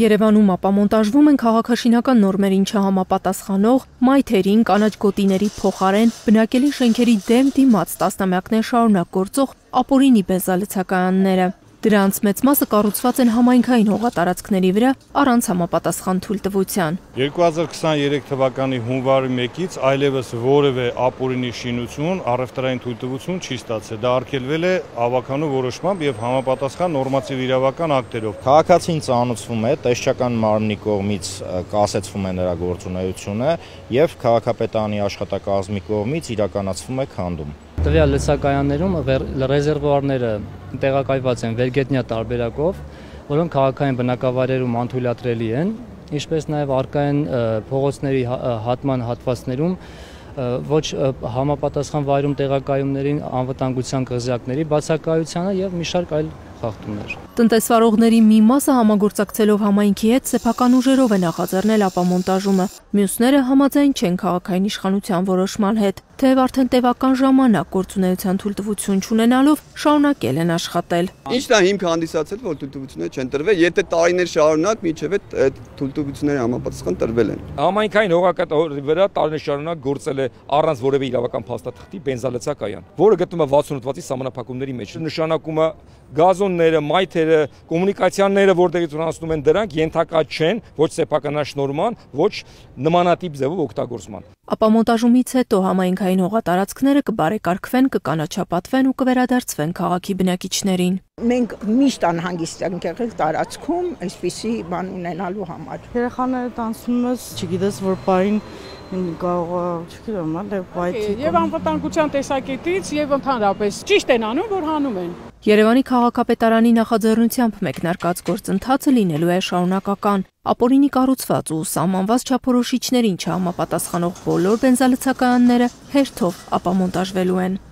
Երևանում ապամոնտաժվում են քաղաքաշինական նորմերին չհամապատասխանող մայթերին, կանաչ գոտիների փոխարեն բնակելի շենքերի դեմ դիմաց տասնամյակներ շարունակ գործող ապօրինի բենզալցակայանները։ Դրանց մեծ մասը կառուցված են համայնքային հողատարածքների վրա առանց համապատասխան թույլտվության։ 2023 թվականի հունվարի 1-ից այլևս որևէ ապօրինի շինություն առևտրային թույլտվություն չի ստացել։ Դա արգելվել է ավականու որոշմամբ եւ համապատասխան նորմատիվ իրավական ակտերով։ Քաղաքացին ծանուցվում է տեսչական մարմնի կողմից կասեցվում է նրա գործունեությունը եւ քաղաքապետարանի աշխատակազմի կողմից իրականացվում է քանդում։ Տվյալ լցակայաններում ռեզերվուարները տեղակայված են վերգետնյա տարբերակով, որոնք քաղաքային բնակավայրերում անթույլատրելի են, ինչպես նաև առկա են փողոցների հատման հատվածներում ոչ համապատասխան վայրում տեղակայումներին անվտանգության կղզյակների բացակայությանը եւ մի շարք այլ խախտումներ։ Տնտեսվարողների մի մասը համագործակցելով համայնքի հետ սեփական ուժերով է նախաձեռնել ապամոնտաժումը, մյուսները համաձայն չեն քաղաքային իշխանության որոշման հետ, թեև արդեն տևական ժամանակ գործունեության թույլտվություն չունենալով շարունակել են աշխատել։ Ինչն է հիմք հանդիսացել, որ թույլտվությունները չեն տրվել, եթե տարիներ շարունակ միջև այդ թույլտվությունները համապատասխան տրվել են։ Համայնքային հողակատարի վրա տարիներ շարունակ գործել է առանց որևէ իրավական փաստաթղթի բենզալցակայան, որը գտնվում է 68 հատվածի սահմանափակումների մեջ։ Նշանակում է գազոնները, մայթերը, կոմունիկացիաները, որտեղից ունեցնում են դրանք, ենթակա չեն ոչ սեփականաշնորհման, ոչ նմանատիպ ձևով օգտագործման։ Ապամոնտաժումից հետո համայնքային հողատարածքները կբարեկարգվեն, կկանաչապատվեն ու կվերադարձվեն քաղաքի բնակիչներին։ Մենք միշտ անհանգիստ ենք եղել տարածքում այսպիսի բան ունենալու համար։ Երեխաները տանցնում ես, չգիտես որ բան Եվ անվտանգության տեսակետից և ընդհանրապես ճիշտ են անում, որ հանում են։ Երևանի քաղաքապետարանի նախաձեռնությամբ մեկնարկած գործընթացը լինելու է շարունակական։ Ապօրինի կառուցված ու սահմանված չափորոշիչներին չհամապատասխանող բոլոր բենզալցակայանները հերթով ապամոնտաժվելու են։